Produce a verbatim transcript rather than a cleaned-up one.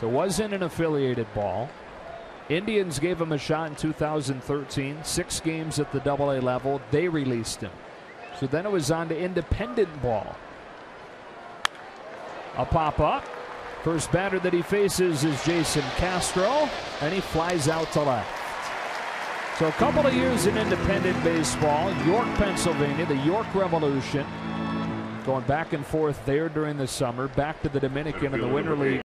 So it wasn't an affiliated ball. Indians gave him a shot in two thousand thirteen, six games at the double A level. They released him. So then it was on to independent ball. A pop up. First batter that he faces is Jason Castro, and he flies out to left. So a couple of years in independent baseball, York, Pennsylvania, the York Revolution, going back and forth there during the summer, back to the Dominican in the Winter League.